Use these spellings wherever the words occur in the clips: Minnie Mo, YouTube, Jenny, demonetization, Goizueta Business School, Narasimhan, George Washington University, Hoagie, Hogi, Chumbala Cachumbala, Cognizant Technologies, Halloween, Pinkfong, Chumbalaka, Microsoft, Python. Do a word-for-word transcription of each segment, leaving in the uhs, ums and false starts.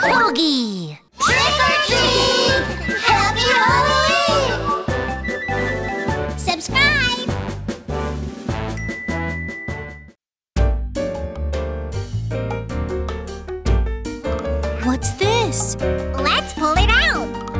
Hogi! Trick or treat! Happy Halloween! Subscribe! What's this? Let's pull it out! Oh!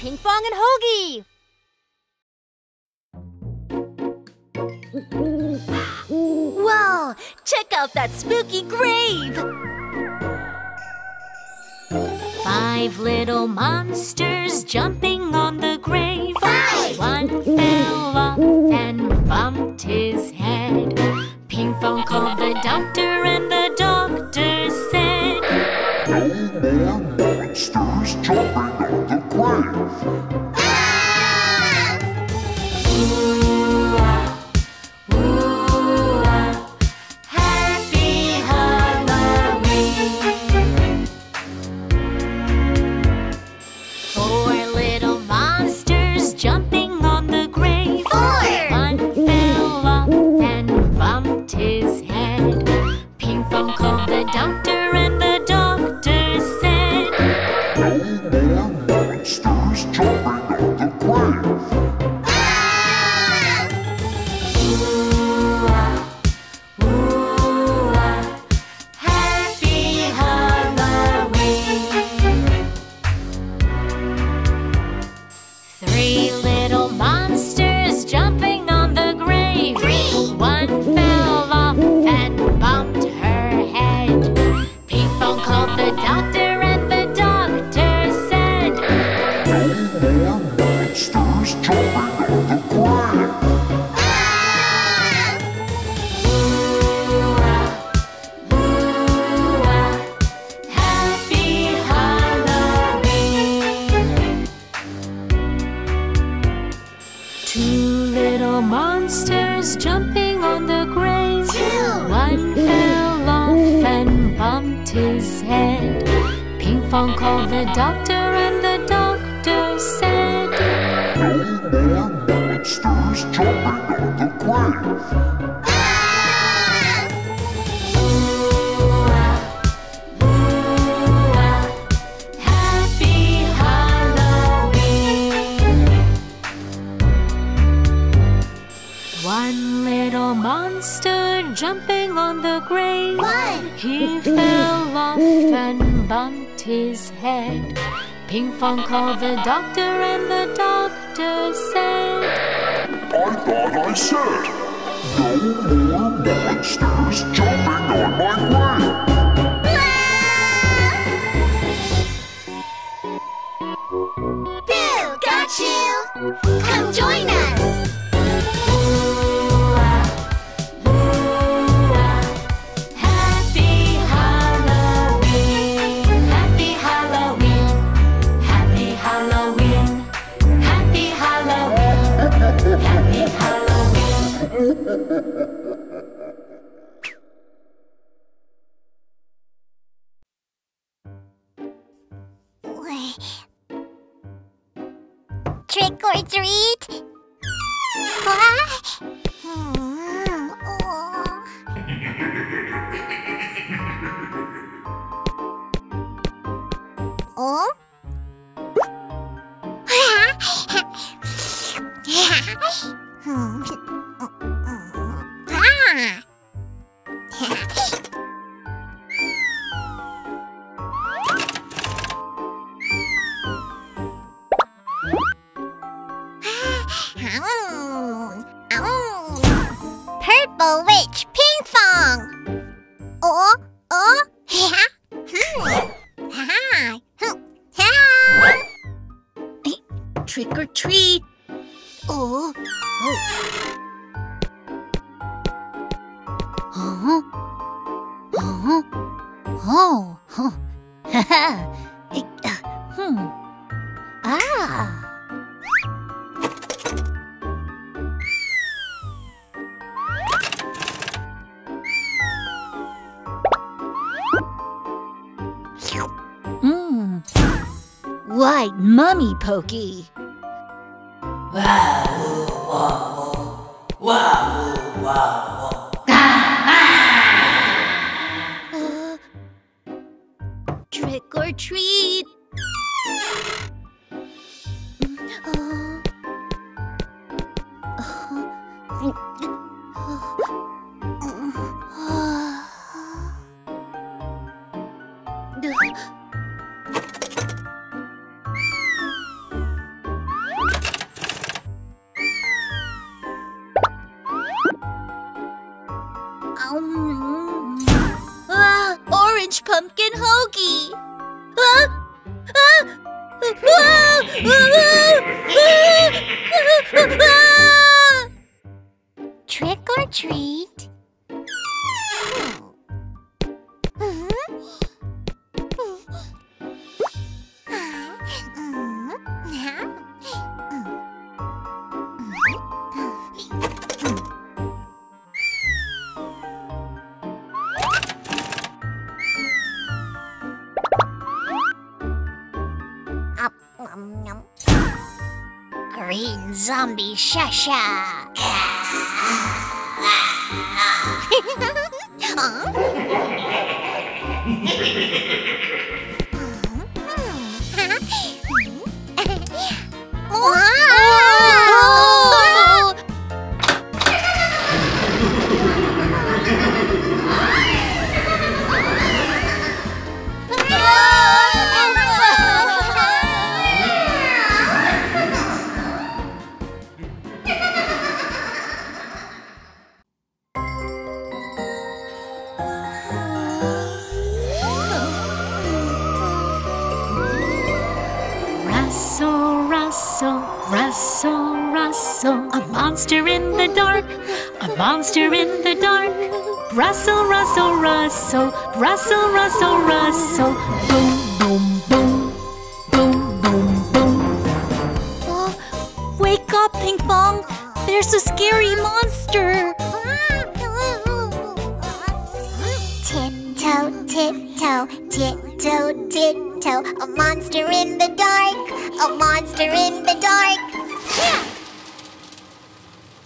Pinkfong and Hogi. Wow! Check out that spooky grave! Five little monsters jumping on the grave. Five. One fell off and bumped his head. Pinkfong called the doctor and the doctor said, "No more monsters jumping on the grave." Ah! Ooh-ah, ooh-ah, happy Halloween. Four little monsters jumping on the grave. Four. One fell off and bumped his head. Pinkfong called the doctor and the doctor said, Pinkfong called the doctor and the doctor said, "No more monsters jumping on the grave." Ah! Ooh-ah, ooh-ah, happy Halloween. One little monster jumping on the grave. One. He fell off and bumped his head. Pinkfong called the doctor and the doctor said, "I thought I said, no more monsters jumping on my grave." Boo! Got you! Come join us! Trick or treat? Huh? Oh? Hmm. Ah. trick or treat. Oh. Oh. Huh? Huh? Oh. Huh. Hmm. Ah. Right, Mummy Pokey. Wow, wow, wow. Uh, trick or treat. Uh, uh, Pumpkin Hogi. Huh? Huh? Trick or treat? Green zombie shasha. Rustle, rustle, rustle, rustle. A monster in the dark, a monster in the dark. Rustle, rustle, rustle, rustle, rustle, rustle. Boom, boom, boom, boom, boom, boom. Oh, wake up, Pinkfong! There's a scary monster. Tiptoe, tiptoe, tiptoe, tiptoe. A monster in the dark. A monster in the dark. Yeah.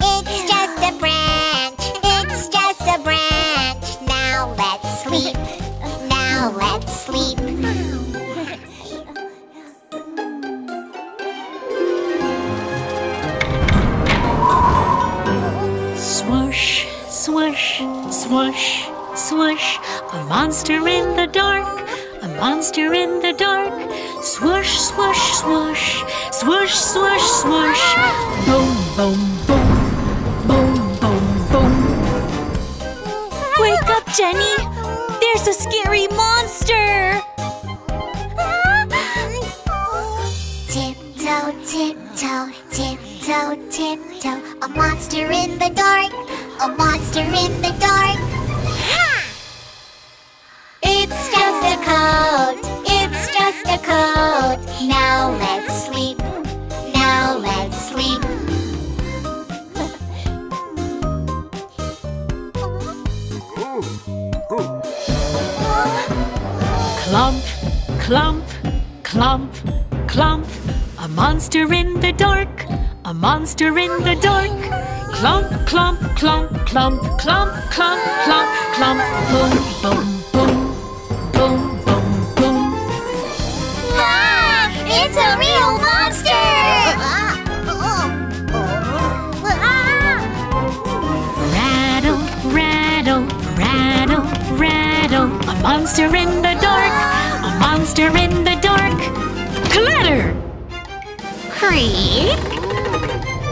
It's just a branch. It's just a branch. Now let's sleep. Now let's sleep. Swoosh, swoosh, swoosh, swoosh. A monster in the dark. A monster in the dark. Swoosh, swoosh, swoosh. Swoosh, swoosh, swoosh. Boom, boom, boom. Boom, boom, boom. Wake up, Jenny! There's a scary monster! Tiptoe, tiptoe, tiptoe, tiptoe. A monster in the dark. A monster in the dark. It's just a coat. It's just a coat. Now let's sleep. Now let's sleep. Clump, clump, clump, clump. A monster in the dark. A monster in the dark. Clump, clump, clump, clump, clump, clump, clump, clump. Boom, boom, boom. Boom, boom, boom. Ah, it's a real monster! Rattle, rattle, rattle, rattle. A monster in the dark. A monster in the dark. Clatter! Creak.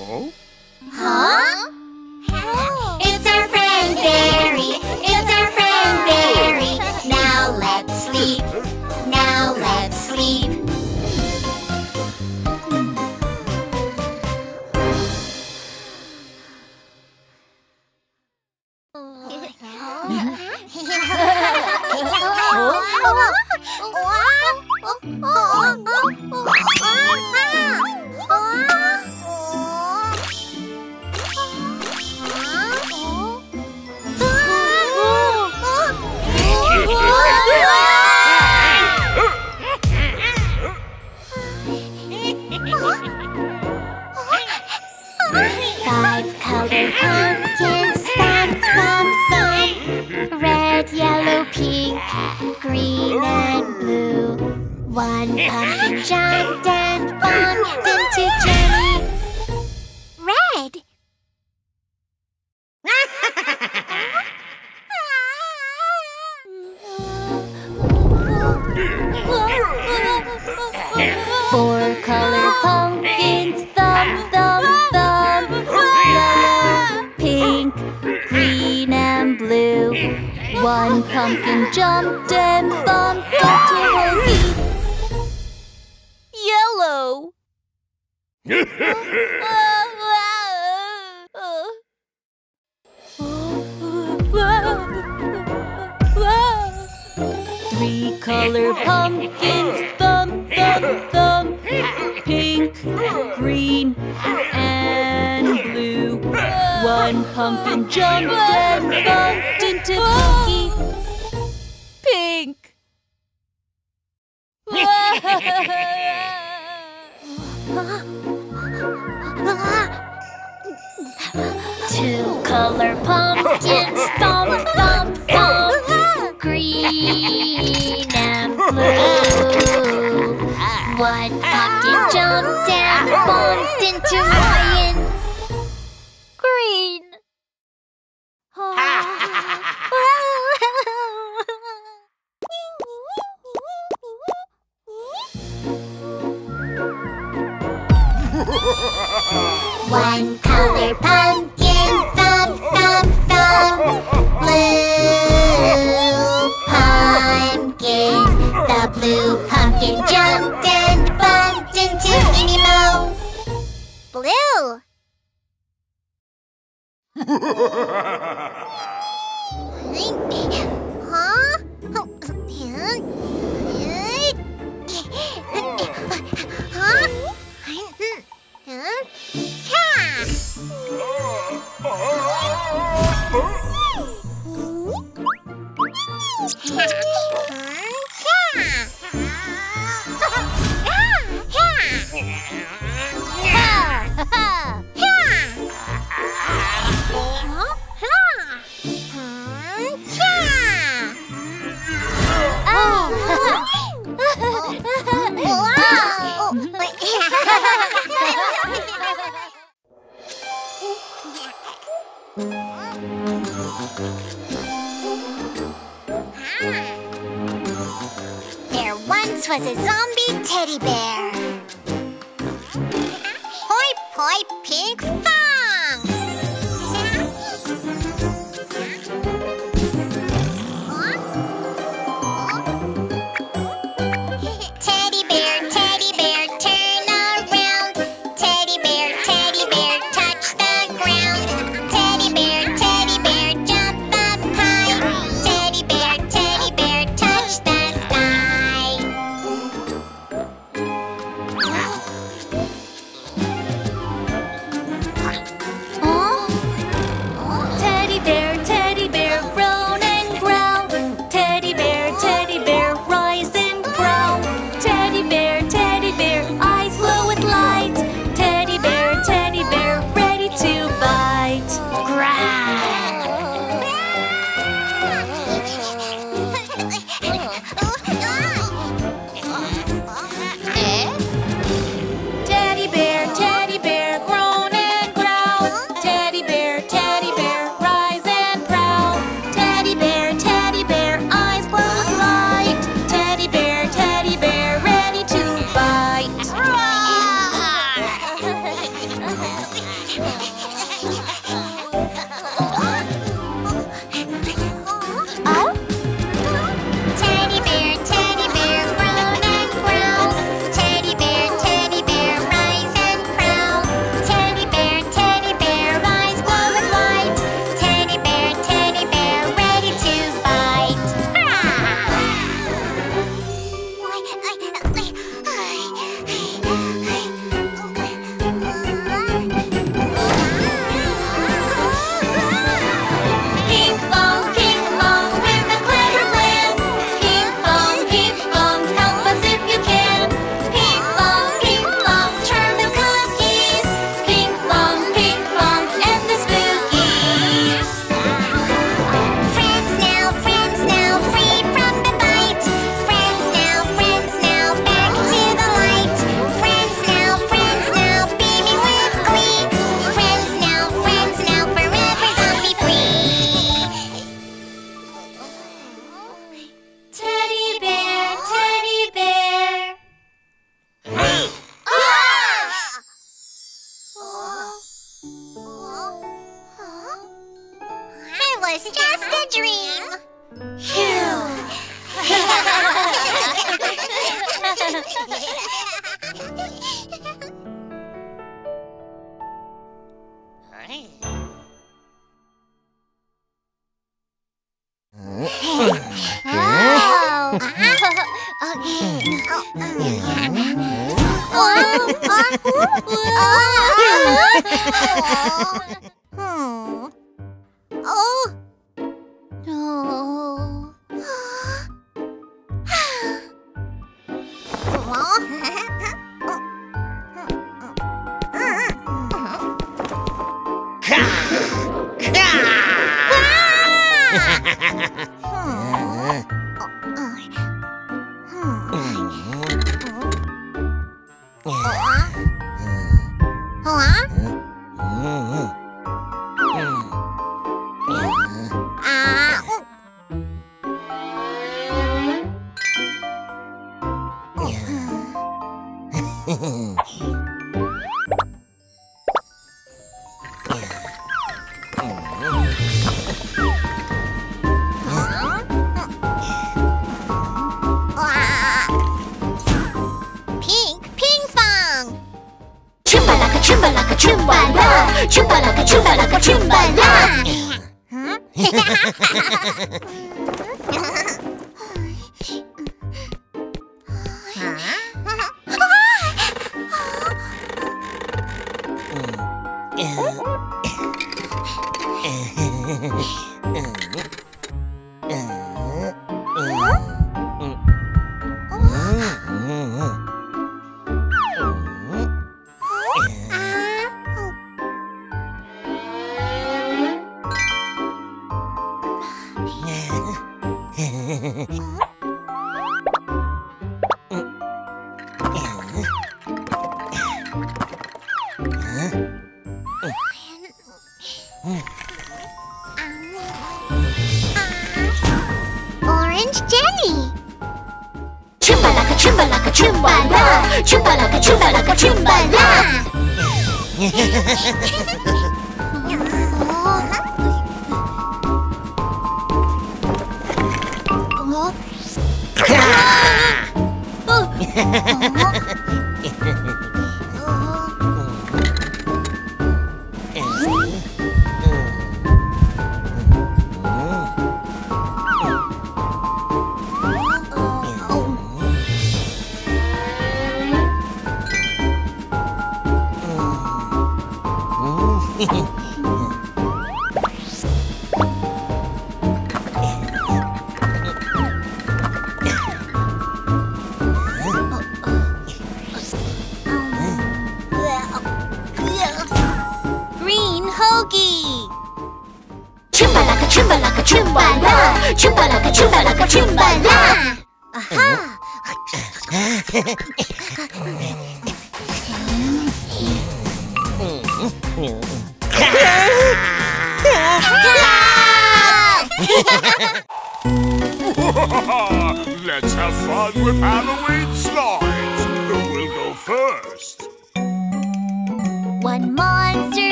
Oh? Huh? It's our friend Barry. It's our friend Barry. Now let's sleep. yellow, pink, green and blue. One puppy jumped and bumped into Jenny. Red! Four color pumpkins, thump, thump, thump. Yellow, pink, green and blue. One pumpkin jumped and bumped into Hogi. Yellow. Three color pumpkins, thump, thump, thump. Pink, green, and blue. One pumpkin jumped and bumped into Hogi. Pink. Two color pumpkins, thump, thump, thump. Green and blue. One pumpkin jumped and bumped into Ryan. Green. Oh. One color pumpkin, thump, thump, thump. Blue. Pumpkin, the blue pumpkin jumped and bumped into Minnie Mo. Blue. Huh? Huh? There once was a zombie teddy bear. Hoi, hoi, Pinkfong! Teddy bear, teddy bear, turn around. Teddy bear, teddy bear, touch the ground. Teddy bear, teddy bear, jump up high. Teddy bear, teddy bear, touch the sky. Quack.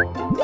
What?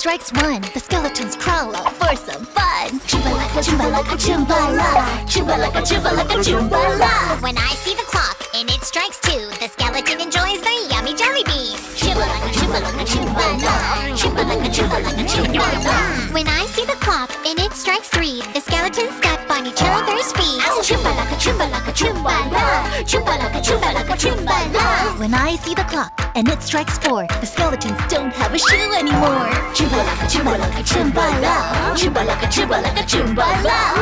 Strikes one, the skeletons crawl out for some fun. Chumbalaka, chumbalaka, chumbala. Chumbalaka, chumbalaka, chumbala. When I see the clock and it strikes two, the skeleton enjoys the yummy jelly beans. Chumbalaka, chumbalaka, chumbala. Chumbalaka, chumbalaka, chumbala. When I see the clock and it strikes three, the skeletons step on each other's feet. Chumbalaka, chumbalaka, chumbala. Chumbalaka, chumbalaka, chumbala. When I see the clock and it strikes four, the skeletons don't have a shoe anymore. Chumbalaka, chumbalaka, chumbala. Chumbalaka, chumbalaka, chumbala.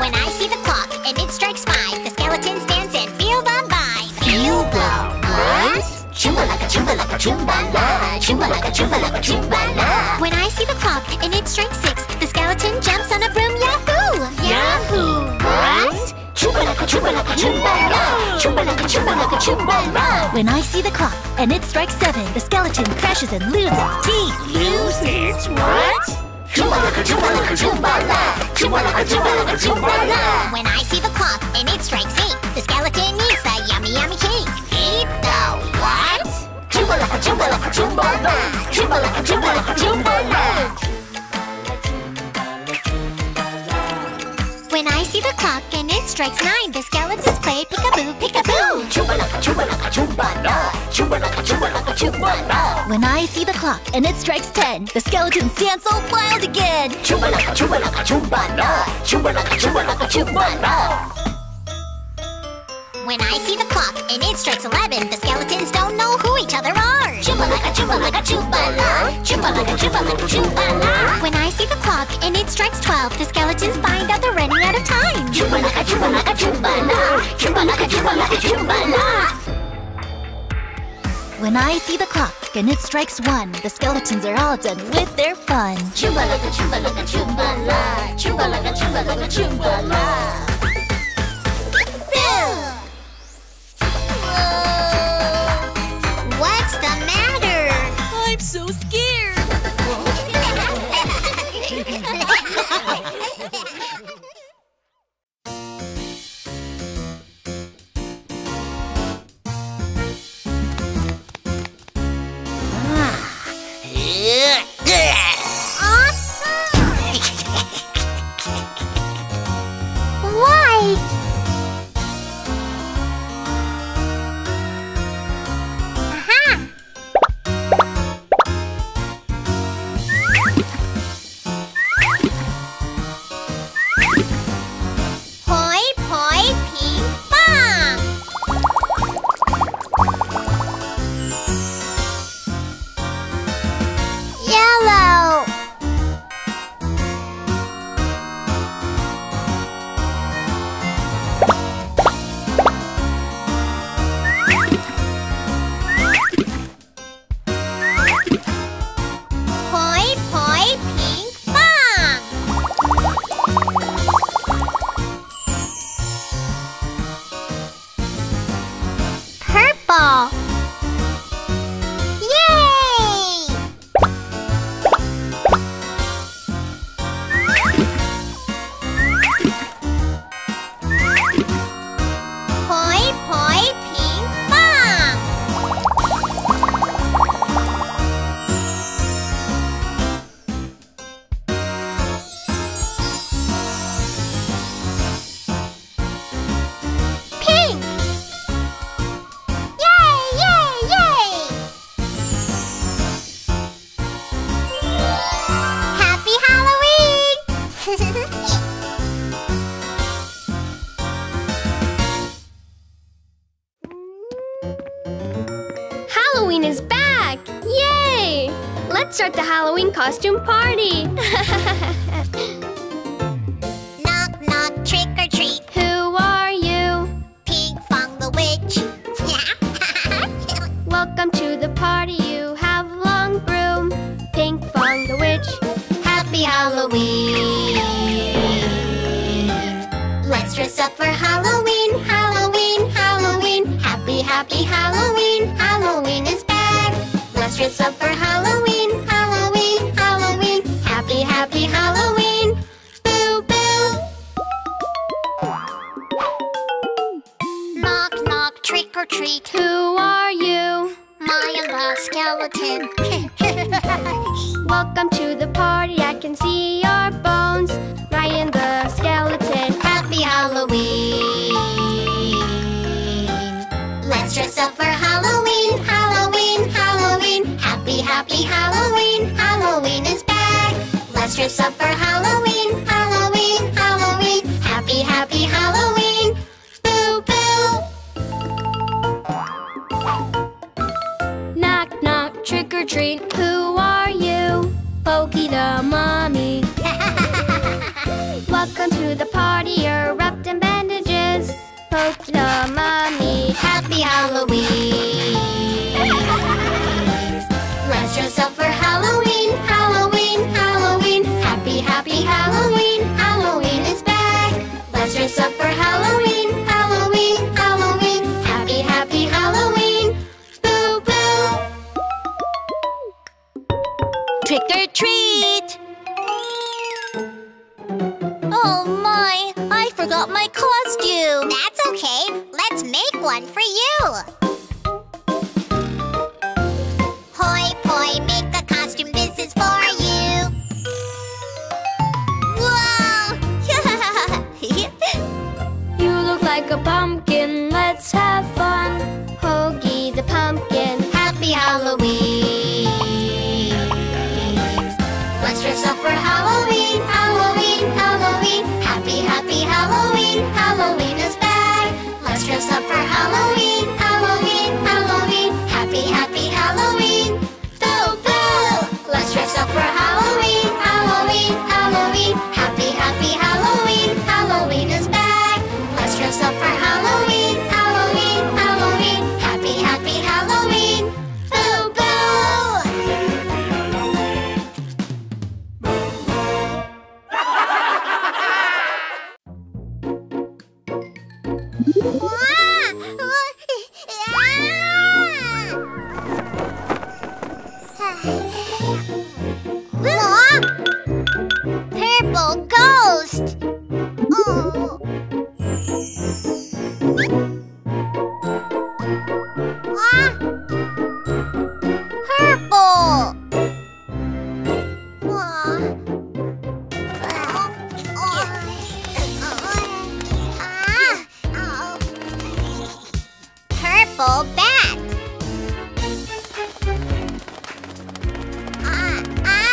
When I see the clock and it strikes five, the skeleton stands and feel the vibe. Feel the what? Chumbalaka, chumbalaka, chumbala. Chumbalaka, chumbalaka, chumbala. When I see the clock and it strikes six, the skeleton jumps on a broom. Yahoo! Yahoo! What? Chumbalaka, chumbalaka, chumbala. Chumbalaka, chumbalaka, chumbala. When I see the clock and it strikes seven, the skeleton crashes and loses its teeth. Lose its what? Chumbalaka, chumbalaka, chumbala. Chumbalaka, chumbalaka, chumbala. When I see the clock and it strikes eight, the skeleton eats the yummy, yummy cake. Eat the what? Chumbalaka, chumbalaka, chumbala. Chumbalaka, chumbalaka, chumbala. When I see the clock and it strikes nine, the skeletons play peekaboo, peekaboo. Chumbalaka, chumbalaka, chumbala. Chumbalaka, chumbalaka, chumbala. When I see the clock and it strikes ten, the skeletons dance all wild again. Chumbalaka, chumbalaka, chumbala. Chumbalaka, chumbalaka, chumbala. When I see the clock and it strikes eleven, the skeletons don't know who each other are. Chumbalaka, chumbalaka, chumbala. Chumbalaka, chumbalaka, chumbala. When I see the clock and it strikes twelve, the skeletons find out they're running out of time. Chumbalaka, chumbalaka, chumbala. Chumbalaka, chumbalaka, chumbala. When I see the clock and it strikes one, the skeletons are all done with their fun. Chumbalaka, chumbalaka, chumbala. Chumbalaka, chumbalaka, chumbala. What's the matter? I'm so scared. Let's start the Halloween costume party! Knock, knock, trick or treat. Who are you? Pinkfong the witch. Welcome to the party, you have long broom. Pinkfong the witch. Happy Halloween! Let's dress up for Halloween, Halloween, Halloween. Happy, happy Halloween, Halloween is back. Let's dress up for Halloween, Halloween, Halloween. Happy, happy Halloween. Boo, boo. Knock, knock, trick or treat. Who are you? Maya the skeleton. Welcome to the party, I can see your bones. Ryan the skeleton. Happy Halloween. Let's dress up for Halloween, Halloween, Halloween. Happy, happy Halloween, Halloween is back. Let's dress up for Halloween, Halloween, Halloween. Happy, happy Halloween. Boo, boo. Knock, knock, trick or treat. Who are you? Hogi the mommy. Welcome to the party, you're wrapped in bandages. Poke the mommy. Happy Halloween. Let's dress up for Halloween, Halloween, Halloween. Happy, happy Halloween, Halloween is back. Let's dress up for Halloween, Halloween, Halloween. Happy, happy Halloween. Boo, boo. Trick or treat. Oh my, I forgot my costume. That's okay. Let's make one for you. Hoi, poi, make a costume. This is for you. Wow! You look like a pumpkin. Let's have fun. Hogi the pumpkin. Happy Halloween. Let's dress up for Halloween. Halloween, Halloween. Happy, happy Halloween. Halloween is back. Let's dress up for Halloween. Halloween, Halloween. Happy, happy Halloween. Boo, boo. Let's dress up for Halloween. Halloween, Halloween. Happy, happy Halloween. Halloween is back. Let's dress up for Halloween. Halloween, Halloween. Happy, happy Halloween. Boo, boo. Purple ghost. Oh. Ah. Purple. Ah. Purple bat. Ah, ah,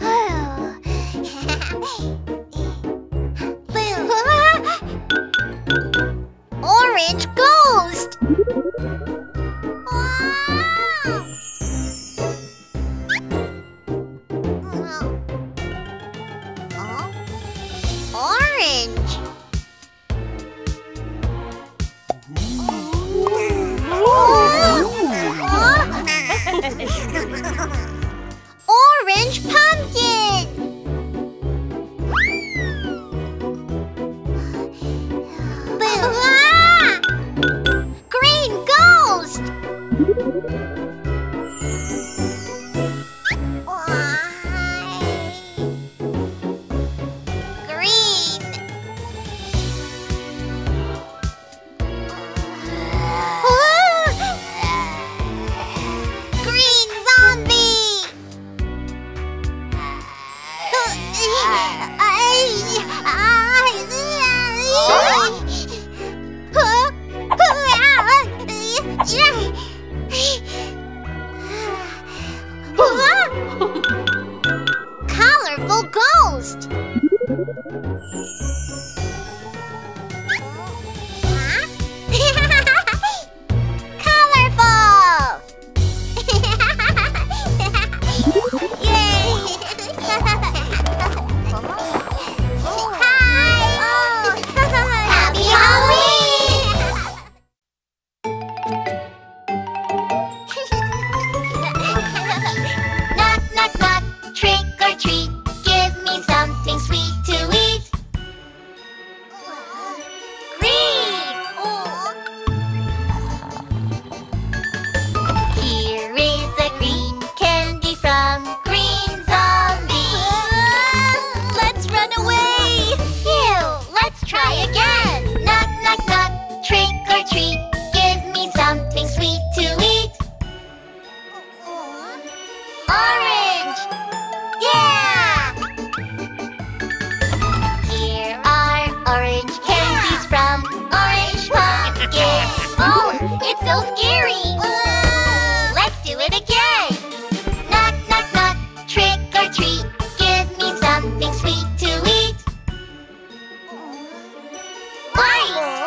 ah, ah, ah. Orange ghost. Orange. Orange pumpkin. Green ghost. Green. Green zombie. Colorful ghost. Colorful. scary! Whoa. Let's do it again! Knock, knock, knock, trick or treat, give me something sweet to eat! Lights!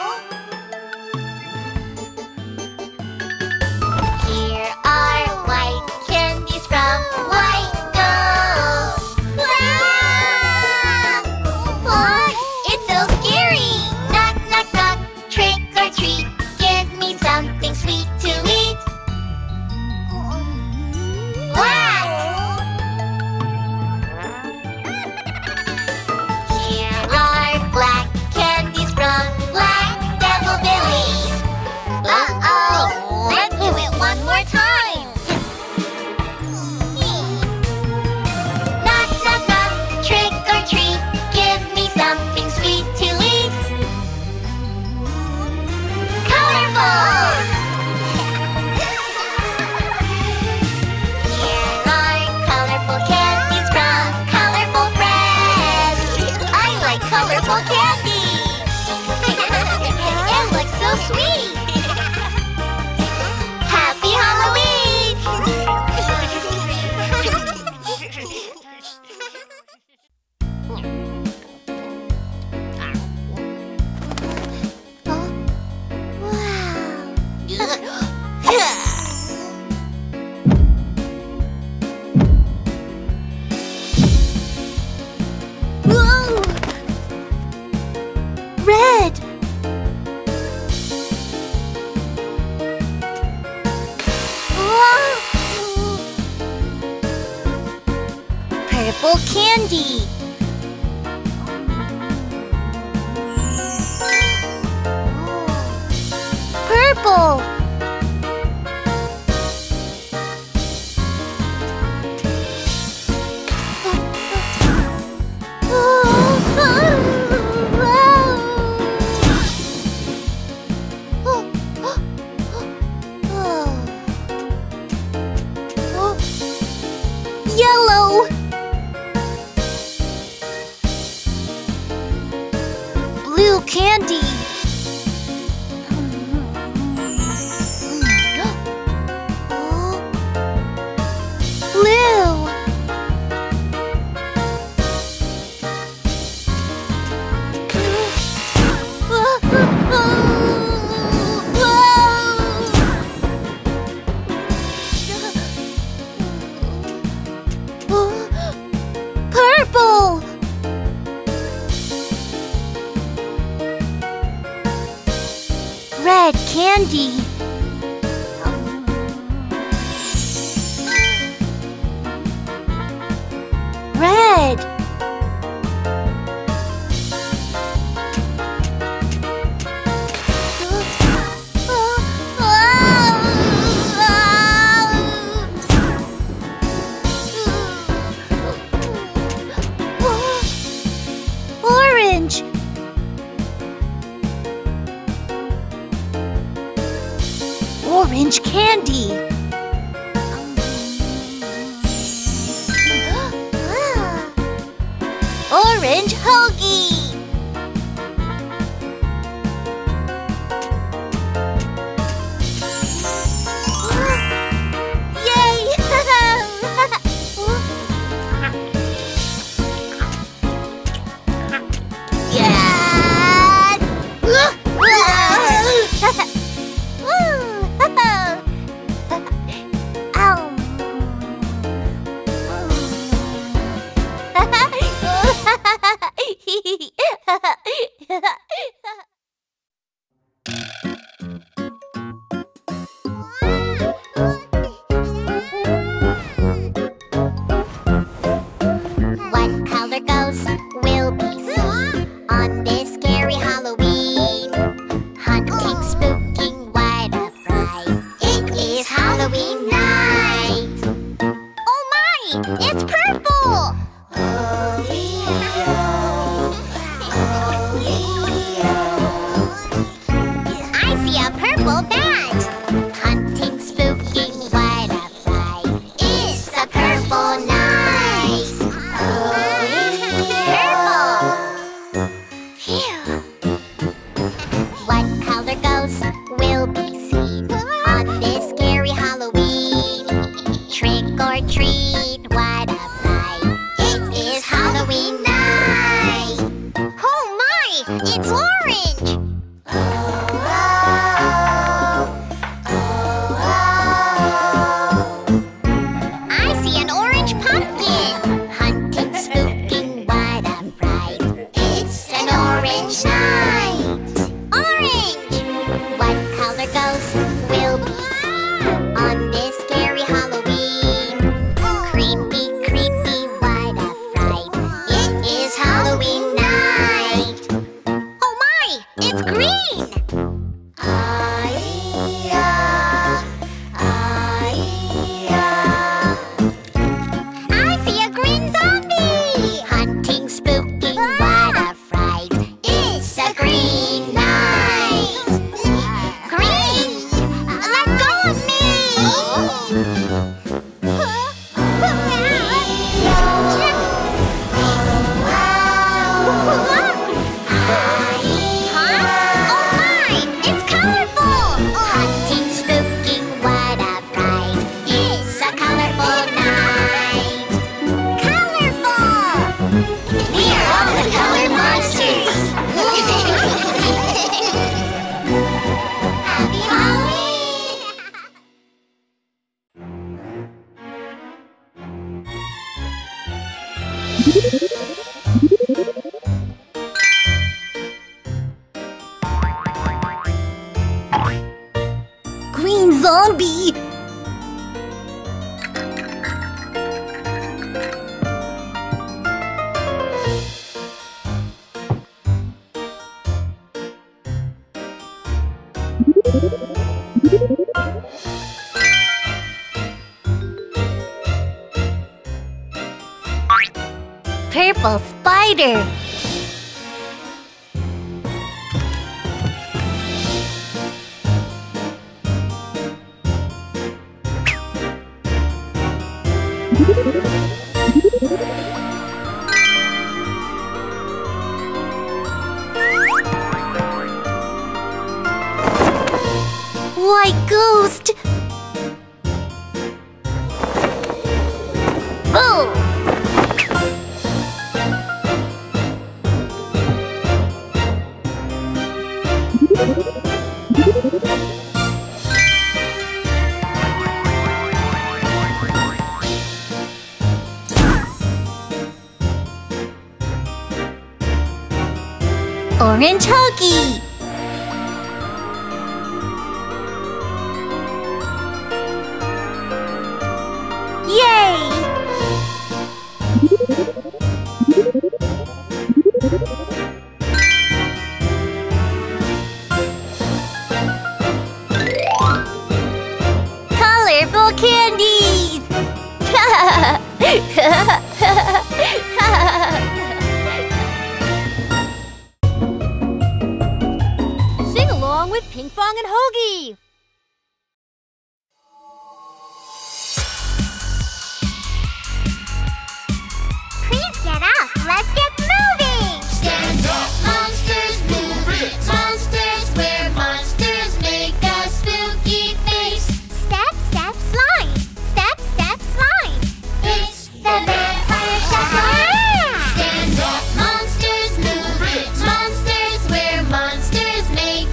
Here are white candies from White Gold! Wow! Look, it's so scary! Knock, knock, knock, trick or treat, give me something sweet to eat! Black! Here are black candies from Black Devil Billies! Uh-oh! Let's do it one more time! Knock, knock, knock, trick or treat, give me something sweet to eat! Colorful! Here are colorful candies from Colorful Friends! I like colorful candy! It looks so sweet! Happy Halloween! Whoa! Red! Whoa! Purple candy! Purple! Yellow! Blue candy! Blue! Purple! Red candy! Red! Orange! Orange candy! Orange hoagie! Yay! Yeah! What color ghost will be seen on this scary Halloween? Hunting, spooking, what a fright! It is Halloween night! Oh my! It's purple! I see a purple bat! Hunting, spooking, what a fright! It's a purple night! Purple! Phew! What color ghost will be seen on Green zombie! Purple spider. White ghost. Boom. Orange Hogi. Yay! Colorful candies. With Pinkfong and Hogi. Please get up. Let's get moving. Stand up, monsters. Move it, monsters. We're monsters. Make a spooky face. Step, step, slide. Step, step, slide. It's the vampire shuffle. Stand up, monsters. Move it, monsters. We're monsters. Make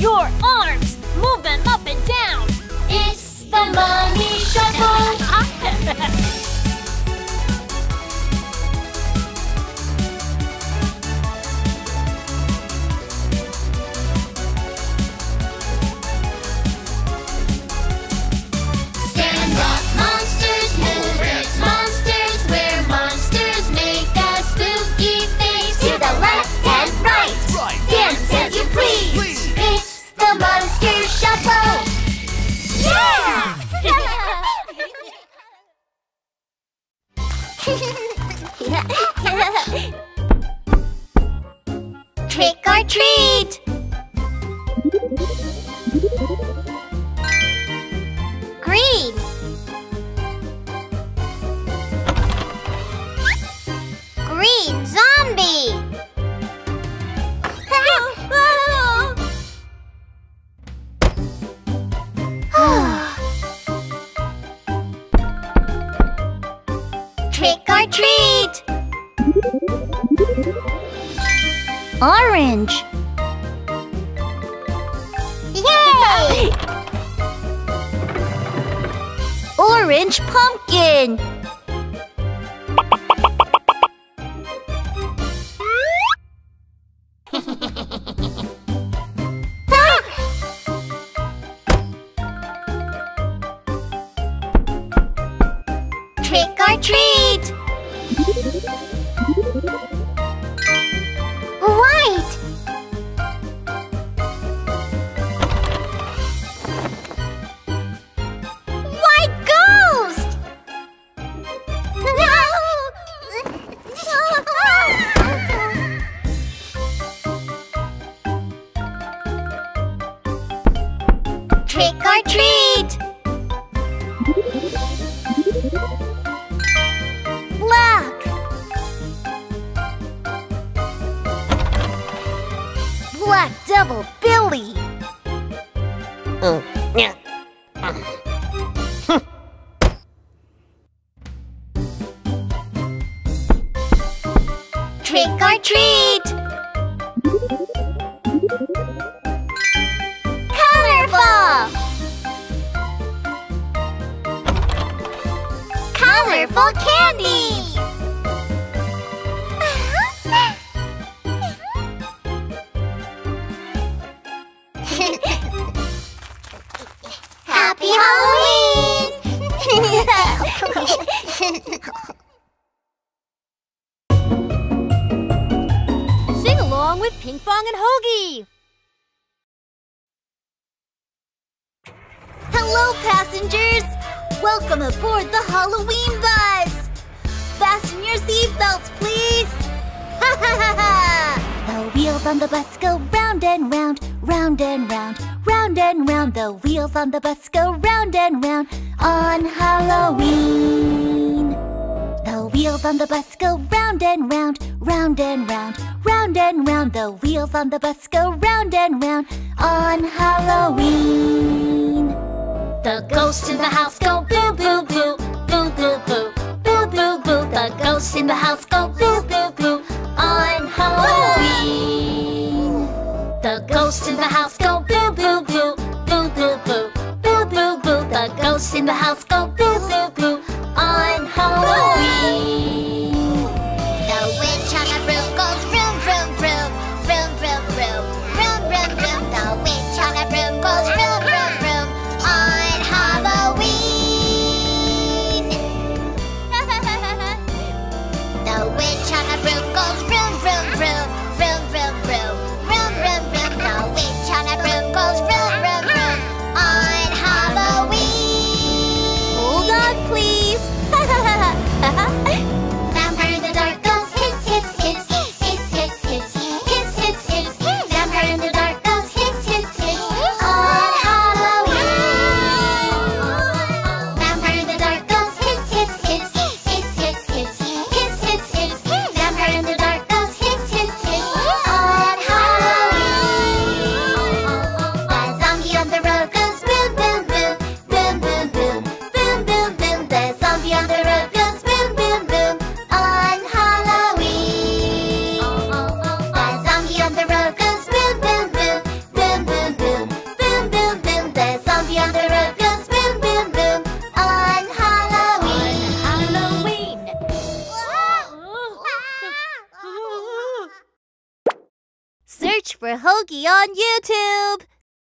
your arms! Move them up and down! It's the money shuffle! Stand up, monsters! Move it, monsters! We're monsters! Make a spooky face! To the left and right! right. Dance as you please! please. Monster Shuffle! Yeah! Trick or treat! Green! Green zombie! Treat! Orange! Yay! Orange pumpkin! Trick or treat! White! White ghost! Trick or treat! Black! Black Devil Billy! Oh, yeah. Trick or treat! Colorful! purple candies! Happy Halloween! Sing along with Pinkfong and Hogi! Hello, passengers! Welcome aboard the Halloween bus! Fasten your seatbelts, please! Ha ha ha ha! The wheels on the bus go round and round, round and round, round and round. The wheels on the bus go round and round on Halloween. The wheels on the bus go round and round, round and round, round and round. The wheels on the bus go round and round on Halloween. The ghosts in the house go boo boo boo, boo boo boo, boo boo boo. The ghosts in the house go boo boo boo on Halloween. The ghosts in the house go boo boo boo, boo boo boo, boo boo boo. The ghosts in the house go boo boo boo on Halloween. The witch on a broom goes vroom vroom vroom, vroom vroom vroom, vroom vroom vroom. The witch on a broom goes vroom vroom vroom on Halloween! The witch on a broom goes vroom, vroom, vroom, vroom, vroom, vroom, vroom, vroom, vroom. The witch on a broom goes vroom, vroom, vroom on Halloween! Hold on, please! Vampire in the dark goes hiss, hiss, hiss, hiss, hiss, hiss, hiss, hiss, hiss. Vampire in the dark goes hiss, hiss, hiss on Halloween! Vampire in the dark goes hiss, hiss, hiss, hiss, hiss, hiss, hiss, hiss, hiss. Vampire in the dark goes hiss, hiss, hiss on Halloween. A zombie on the road goes boom, boom, boom, boom, boom, boom, boom, boom, boom. The zombie on the road goes boom, boom, boom on Halloween. A zombie on the road goes boom, boom, boom, boom, boom, boom, boom, boom, boom. The zombie on the road goes boom, boom, boom on Halloween. Halloween. Search for Hogi on YouTube.